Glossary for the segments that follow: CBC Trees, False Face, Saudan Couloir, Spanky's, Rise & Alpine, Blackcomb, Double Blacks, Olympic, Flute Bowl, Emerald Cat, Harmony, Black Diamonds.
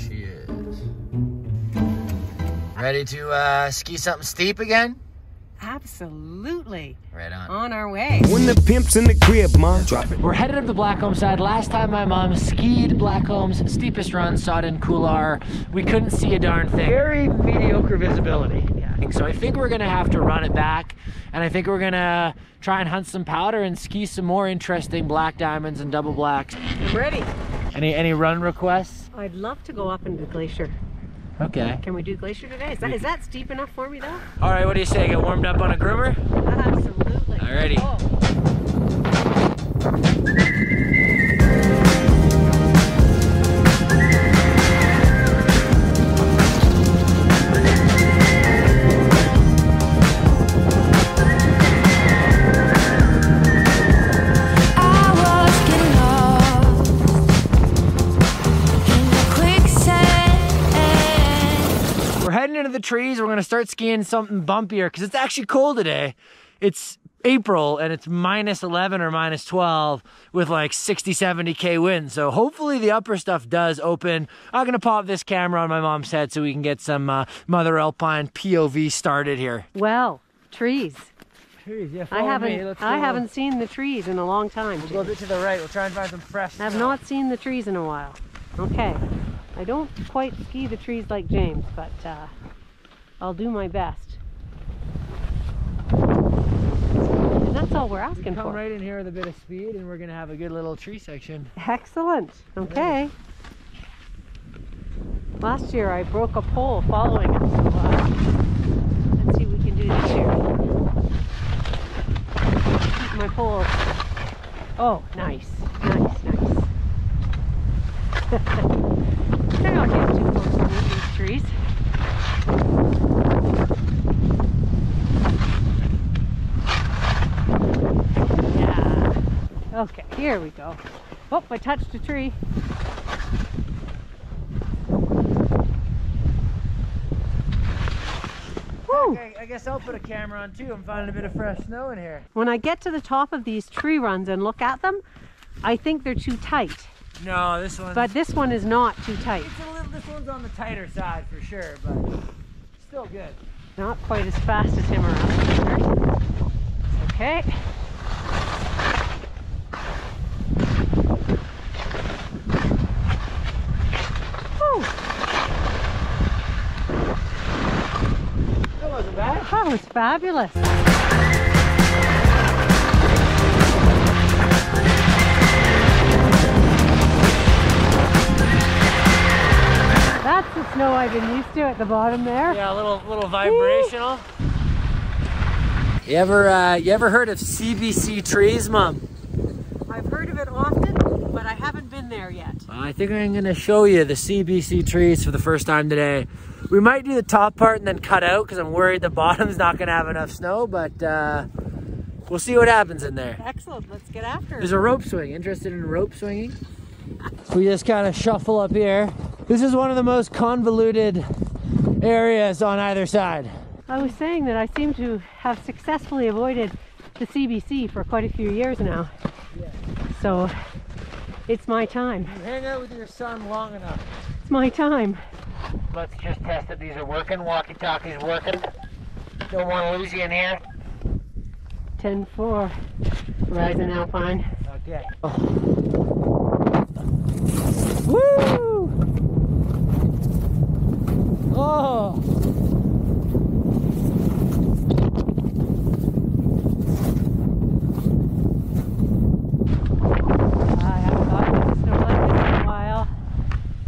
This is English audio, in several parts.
she is. Ready to ski something steep again? Absolutely. Right on. On our way. When the pimp's in the crib, Mom. Drop it. We're headed up the Blackcomb side. Last time my mom skied Blackcomb's steepest run, Saudan Couloir, we couldn't see a darn thing. Very mediocre visibility. Yeah. So I think we're going to have to run it back, and I think we're going to try and hunt some powder and ski some more interesting Black Diamonds and Double Blacks. I'm ready. Any run requests? I'd love to go up into the glacier. Okay. Can we do glacier today? Is that steep enough for me though? All right, what do you say? Get warmed up on a groomer? Absolutely. Alrighty. Trees. We're gonna start skiing something bumpier because it's actually cold today. It's April and it's minus 11 or minus 12 with like 60-70K winds. So hopefully the upper stuff does open. I'm gonna pop this camera on my mom's head so we can get some Mother Alpine POV started here. Well, trees. Trees, yeah. I haven't seen the trees in a long time. We'll go a bit to the right. We'll try and find some fresh. I've not seen the trees in a while. Okay. I don't quite ski the trees like James, but I'll do my best. And that's all we're asking for. Come right in here with a bit of speed and we're going to have a good little tree section. Excellent. Okay. Last year I broke a pole following it, so let's see what we can do this year. Keep my pole. Oh, nice. Nice, nice. They're not getting too close to these trees. Yeah. Okay, here we go. Oh, I touched a tree. Woo! I guess I'll put a camera on too. I'm finding a bit of fresh snow in here. When I get to the top of these tree runs and look at them, I think they're too tight. No, this one. But this one is not too tight. This one's on the tighter side for sure, but still good. Not quite as fast as him around here. Okay. Whew. That wasn't bad. That was fabulous. Snow I've been used to at the bottom there. Yeah, a little vibrational. You ever heard of CBC Trees, Mom? I've heard of it often, but I haven't been there yet. I think I'm gonna show you the CBC trees for the first time today. We might do the top part and then cut out because I'm worried the bottom's not gonna have enough snow, but we'll see what happens in there. Excellent, let's get after it. There's a rope swing. Interested in rope swinging? We just kind of shuffle up here. This is one of the most convoluted areas on either side. I was saying that I seem to have successfully avoided the CBC for quite a few years now. Yeah. So it's my time. You hang out with your son long enough. It's my time. Let's just test that these are working. Walkie-talkie's working. Don't want to lose you in here. 10-4. Rising Alpine. Okay. Woo! Oh. I haven't gotten snow like this in a while.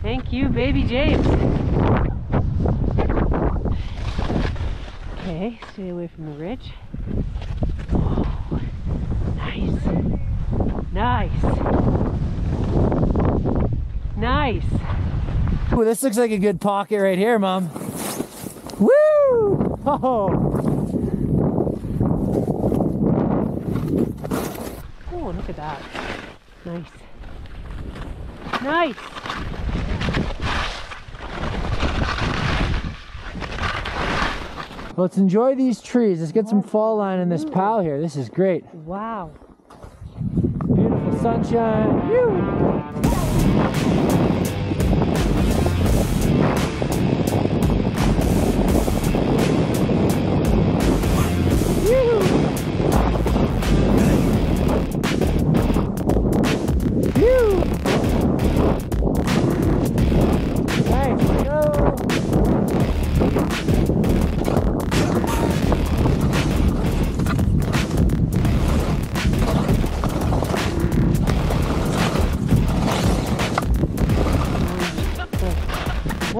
Thank you, baby James. Okay, stay away from the ridge. Oh, nice. Nice. Nice. Ooh, this looks like a good pocket right here, Mom. Woo! Oh! Oh, look at that. Nice. Nice! Let's enjoy these trees. Let's get some fall line in this pile here. This is great. Wow. Beautiful sunshine. Woo!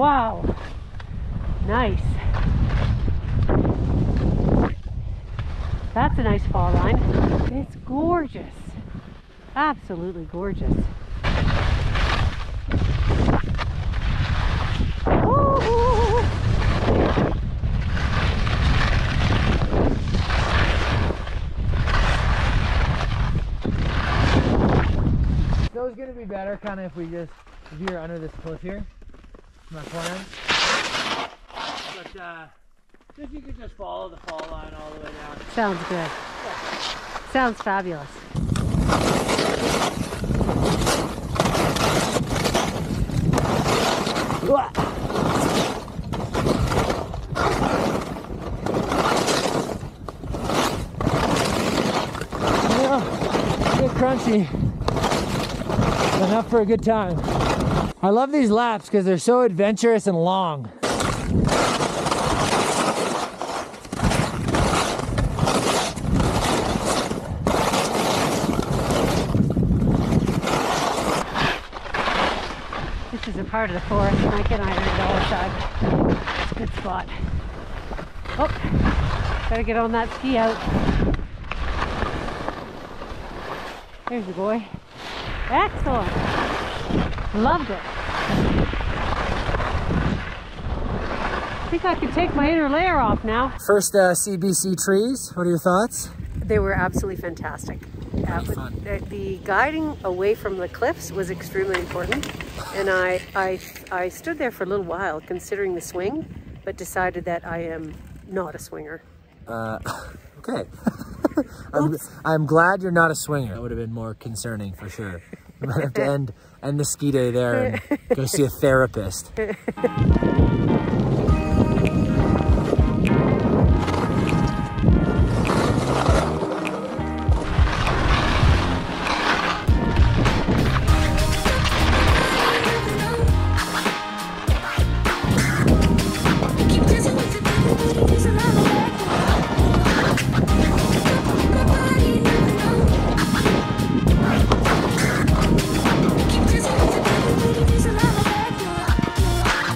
Wow, nice. That's a nice fall line. It's gorgeous, absolutely gorgeous. So it's gonna be better kind of if we just veer under this cliff here. My plan. But if you could just follow the fall line all the way down. Sounds good. Yeah. Sounds fabulous. Whoa. Get crunchy, but not for a good time. I love these laps because they're so adventurous and long. This is a part of the forest Mike and I are on the other side. It's a good spot. Oh, better get on that ski out. There's the boy. Excellent. Loved it. I think I can take my inner layer off now. First CBC Trees, what are your thoughts? They were absolutely fantastic. The guiding away from the cliffs was extremely important. And I stood there for a little while considering the swing, but decided that I am not a swinger. Okay. I'm glad you're not a swinger. That would have been more concerning for sure. I'm gonna have to end the ski day there and go see a therapist.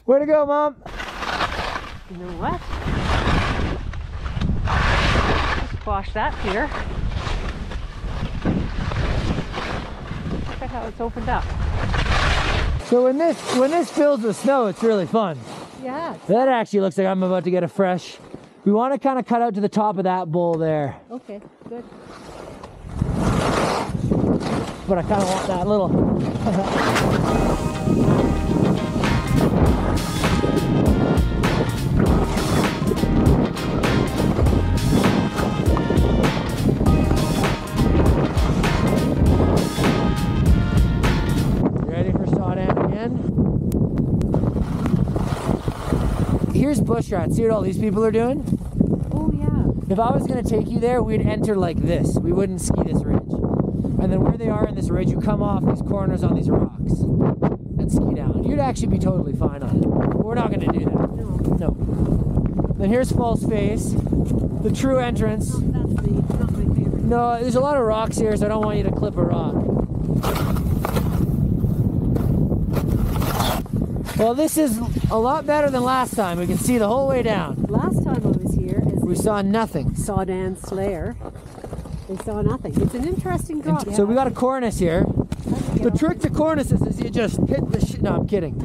Way to go, Mom! You know what? Squash that, Peter. Look at how it's opened up. So when this fills with snow, it's really fun. Yeah. That actually looks like I'm about to get a fresh. We want to kind of cut out to the top of that bowl there. Okay, good. But I kind of want that little. Here's bush rats. See what all these people are doing? Oh yeah. If I was gonna take you there, we'd enter like this. We wouldn't ski this ridge. And then where they are in this ridge, you come off these corners on these rocks and ski down. You'd actually be totally fine on it. But we're not gonna do that. No. No. Then here's False Face, the true entrance. That's not my favorite. No, there's a lot of rocks here, so I don't want you to clip a rock. Well, this is a lot better than last time. We can see the whole way down. Last time I was here, we saw nothing. Saudan Couloir. We saw nothing. It's an interesting drop. So we got a cornice here. The trick to cornices is you just hit the shit. No, I'm kidding.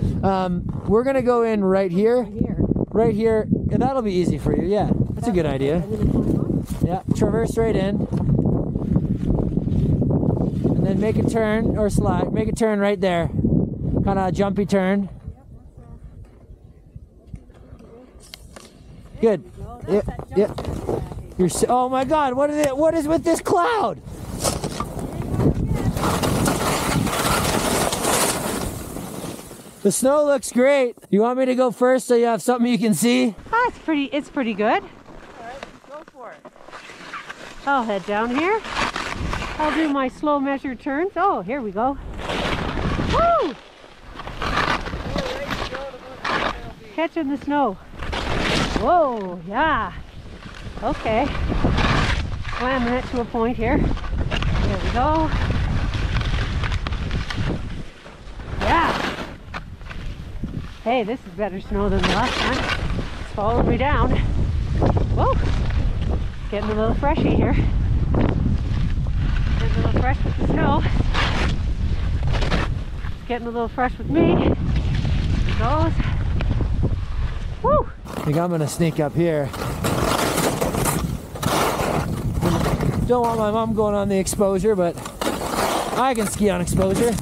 We're gonna go in right here. Right here. Yeah, that'll be easy for you. Yeah, that's a good idea. Yeah, traverse right in, and then make a turn or slide. Make a turn right there. Kind of a jumpy turn. Good. Yep. Yep. You're so, oh my God! What is it? What is with this cloud? The snow looks great. You want me to go first so you have something you can see? Ah, it's pretty. It's pretty good. All right, go for it. I'll head down here. I'll do my slow measured turns. Oh, here we go. Woo! Catching the snow. Whoa, yeah. Okay. Slamming it to a point here. There we go. Yeah. Hey, this is better snow than the last time. It's following me down. Whoa! Getting a little freshy here. Getting a little fresh with the snow. It's getting a little fresh with me. It goes. Woo! I think I'm gonna sneak up here. Don't want my mom going on the exposure, but I can ski on exposure.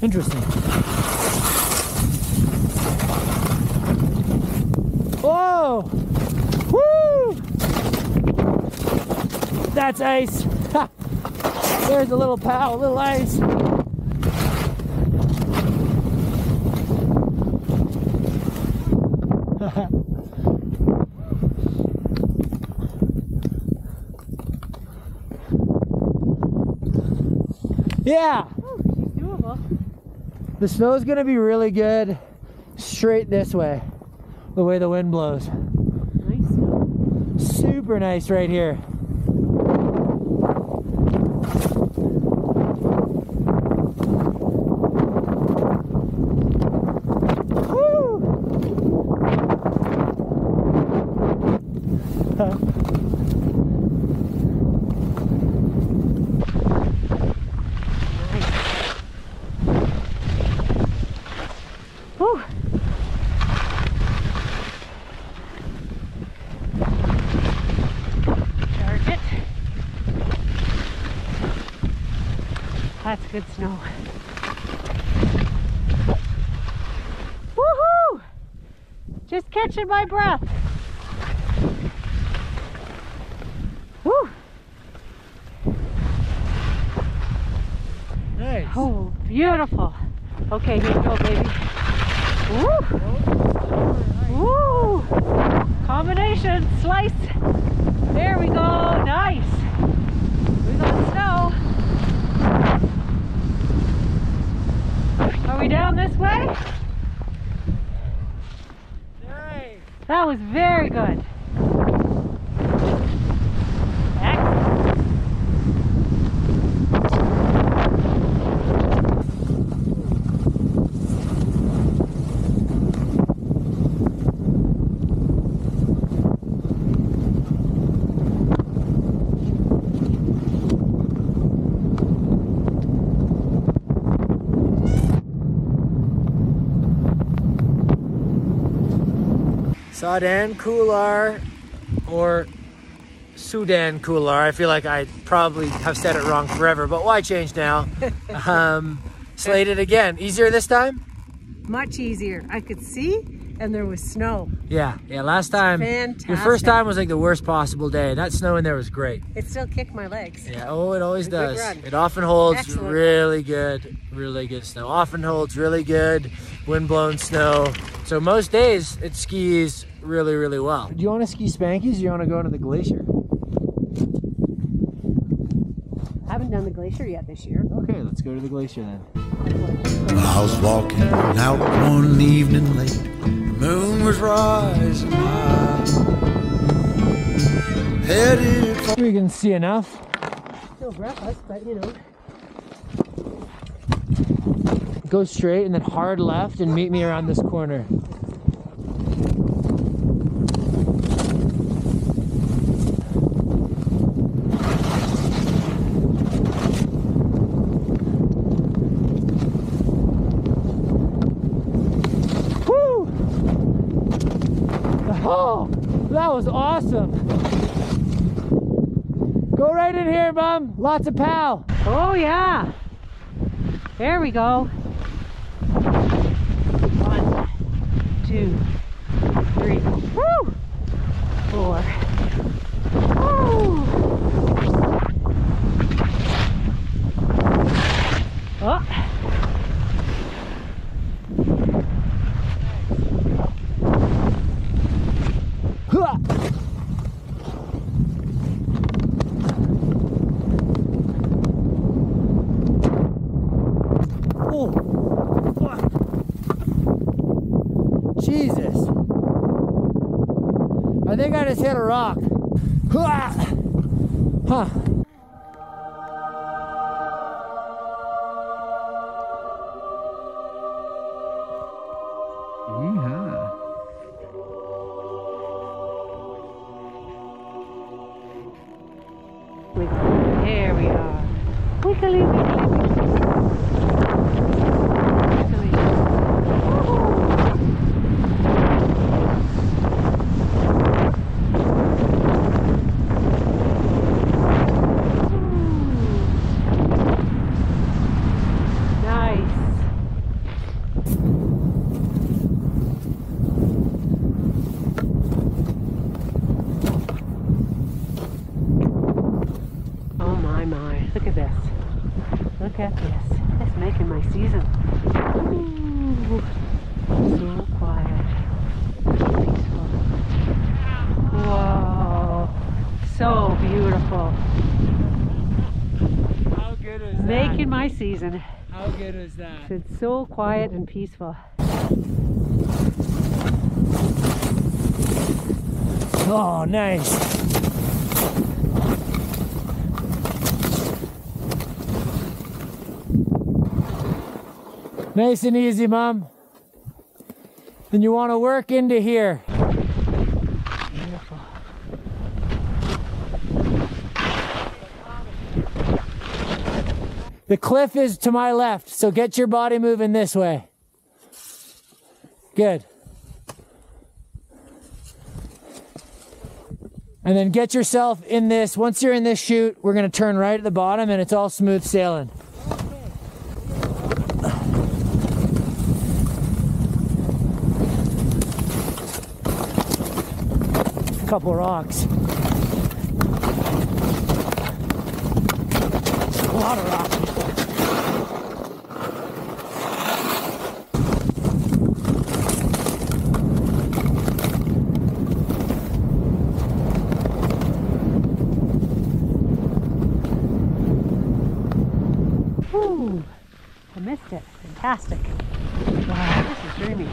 Interesting. Whoa! Woo! That's ice. Ha. There's a little pow, a little ice. Yeah. Oh, she's doable. The snow's gonna be really good straight this way, the way the wind blows. Nice. Super nice right here. That's good snow. Woohoo! Just catching my breath. Woo! Nice. Oh, beautiful. Okay, here you go, baby. Woo! Woo! Combination slice. There we go. Nice. We got snow. Are we down this way? Nice. That was very good. Saudan Couloir, or Saudan Couloir. I feel like I probably have said it wrong forever, but why change now? Slated again. Easier this time? Much easier. I could see, and there was snow. Yeah. Last time, fantastic. Your first time was like the worst possible day. That snow in there was great. It still kicked my legs. Yeah. Oh, it always does. It often holds. Excellent. really good snow. Often holds really good windblown snow. So most days it skis really well. Do you want to ski Spanky's or you want to go into the glacier? I haven't done the glacier yet this year. Okay, let's go to the glacier then. I was walking out one evening late. The moon was rising high. Headed for... We can see enough. Still breathless, but you know. Go straight and then hard left and meet me around this corner. Woo! Oh, that was awesome. Go right in here, Mom. Lots of pow. Oh yeah. There we go. 2, 3, woo! 4. Woo! Oh. Oh. Jesus. think I just hit a rock. Huh. There we are. Wiggly, wiggly, wiggly. Nice. Oh my, my. Look at this. Look at this. It's making my season. Ooh. So quiet. Peaceful. Whoa. So beautiful. How good is that? Making my season. How good is that? It's so quiet and peaceful. Oh, nice. Nice and easy, Mom. And you want to work into here. Beautiful. The cliff is to my left, so get your body moving this way. Good. And then get yourself in this. Once you're in this chute, we're going to turn right at the bottom and it's all smooth sailing. Couple rocks. A lot of rocks. Woo! I missed it. Fantastic. Wow, this is dreamy.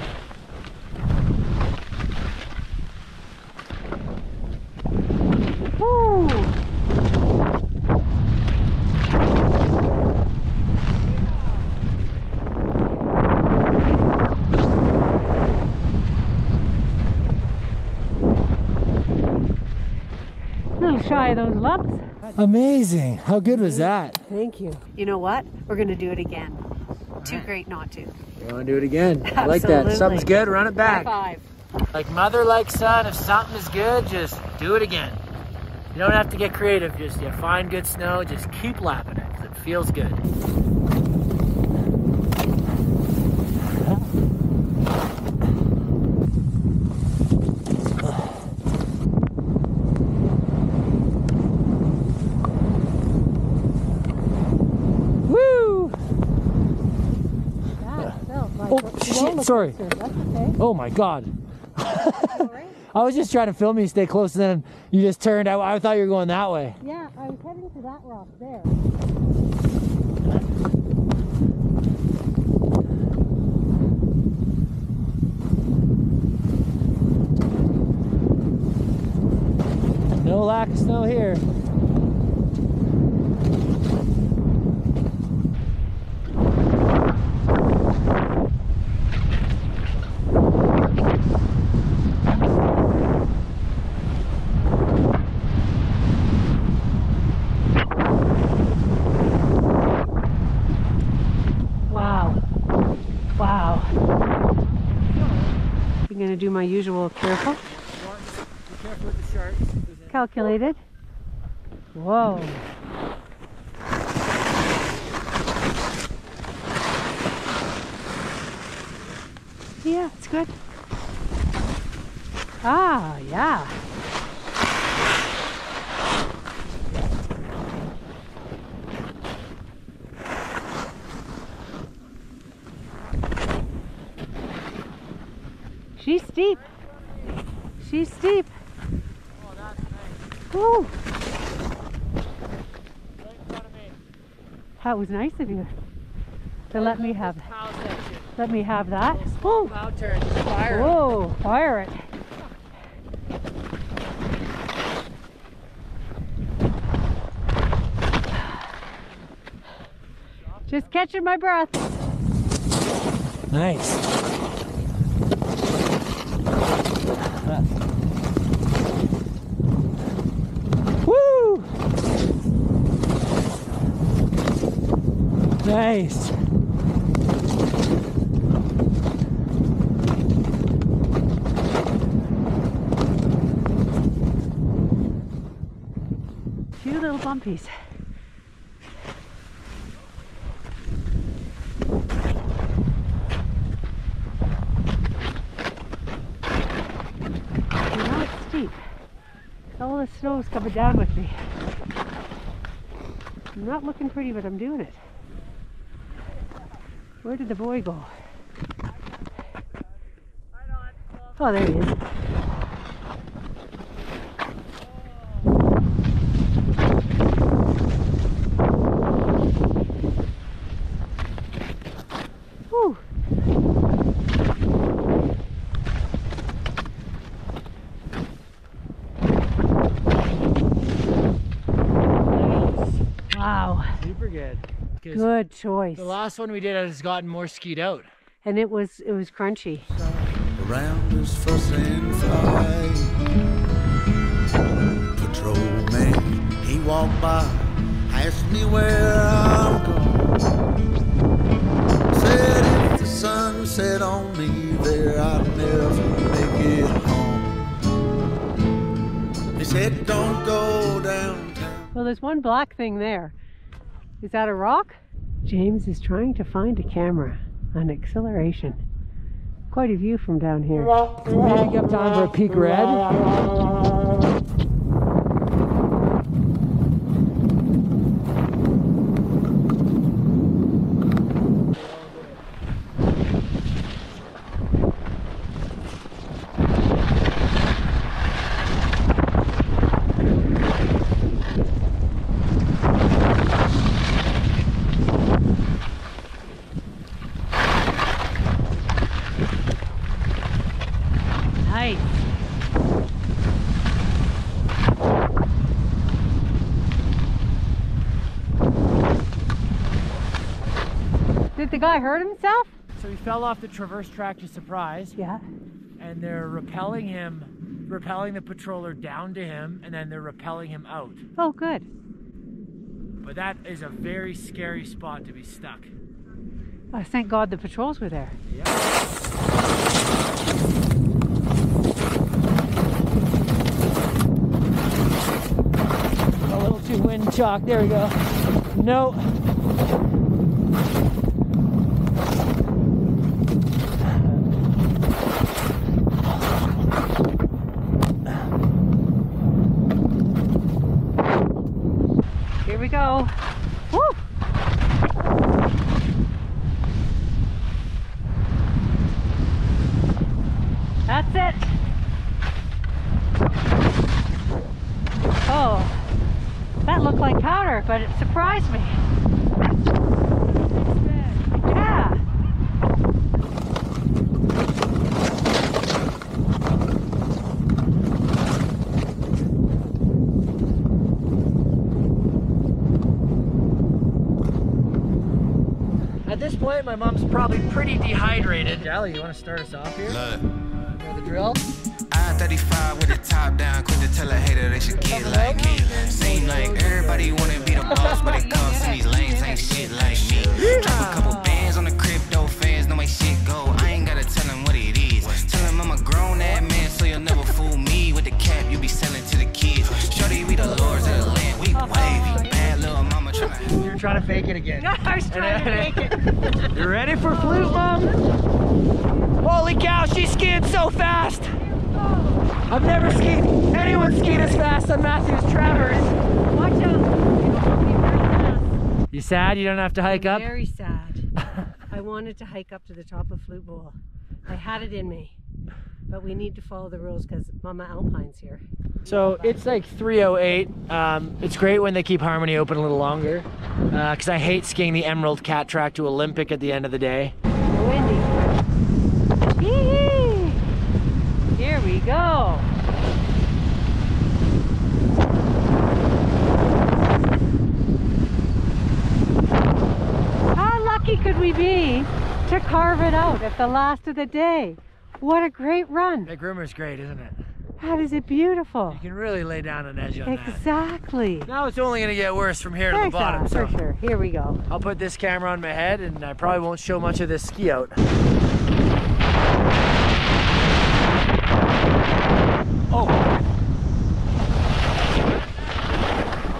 Shy of those lumps. Amazing. How good was that? Thank you. You know what? We're going to do it again. Too great not to. You want to do it again? Absolutely. I like that. Something's good, run it back. High five. Like mother, like son, if something is good, just do it again. You don't have to get creative. Just you find good snow, just keep lapping it. It feels good. Sorry. Okay. Oh my God. Right. I was just trying to film you stay close and then you just turned. I thought you were going that way. Yeah, I was heading to that rock there. No lack of snow here. Do my usual careful. Be careful with the sharks. Calculated. Whoa. Yeah, it's good. Ah, yeah. She's steep. She's steep. Oh, that's nice. Woo. Right in front of me. That was nice of you to let me have that. Let me have that. Whoa! Fire it. Just catching my breath. Nice. Woo! Nice. Few little bumpies. Snow's coming down with me. I'm not looking pretty, but I'm doing it. Where did the boy go? Oh, there he is. Whew. Good choice. The last one we did has gotten more skied out. And it was crunchy. Around us fuss and fight. Patrolman, he walked by, asked me where I'm going. Said if the sun set on me there, I'd never make it home. He said don't go downtown. Well, there's one black thing there. Is that a rock? James is trying to find a camera on acceleration. Quite a view from down here. We're heading up down for a peak red. Did the guy hurt himself? So he fell off the traverse track to Surprise. Yeah. And they're rappelling him, rappelling the patroller down to him, and then they're rappelling him out. Oh, good. But that is a very scary spot to be stuck. Oh, thank God the patrols were there. Yeah. Too wind chalk. There we go. No. Here we go. Woo! That's it. Oh. That looked like powder, but it surprised me. Yeah. At this point, my mom's probably pretty dehydrated. Jally, you want to start us off here? You know the drill? I-35 with the top down, quick to tell a hater they should get like me. Seem like everybody wanna be the boss, but it comes to these lanes ain't shit like me. Drop a couple bands on the crypto fans, know my shit go. I ain't gotta tell them what it is. Tell them I'm a grown ass man, so you'll never fool me. With the cap you be selling to the kids. Shorty, we the lords of the land, we wavy. Bad little mama tryna. You're trying to fake it again. No, I was trying to fake it. You ready for Flute Bowl? Holy cow, she skied so fast! I've never skied, anyone skied as fast on Matthews Traverse. Watch out. You sad you don't have to hike up? Very sad. I wanted to hike up to the top of Flute Bowl. I had it in me, but we need to follow the rules because Mama Alpine's here. So it's like 3:08. It's great when they keep Harmony open a little longer because I hate skiing the Emerald Cat track to Olympic at the end of the day. Go! Ah. That's the last of the day. What a great run. That groomer's great, isn't it? That is it beautiful. You can really lay down an edge on exactly. That. Now it's only going to get worse from here to the bottom. So for sure. Here we go. I'll put this camera on my head and I probably won't show much of this ski out. Oh.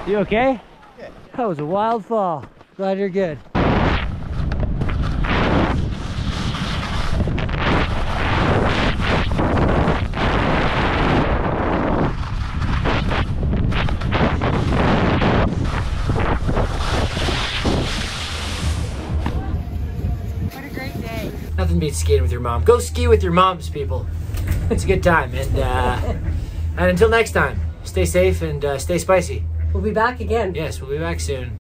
You okay? Good. That was a wild fall. Glad you're good. Skating with your mom. Go ski with your moms, people. It's a good time. And until next time, stay safe and stay spicy. We'll be back again. Yes, we'll be back soon.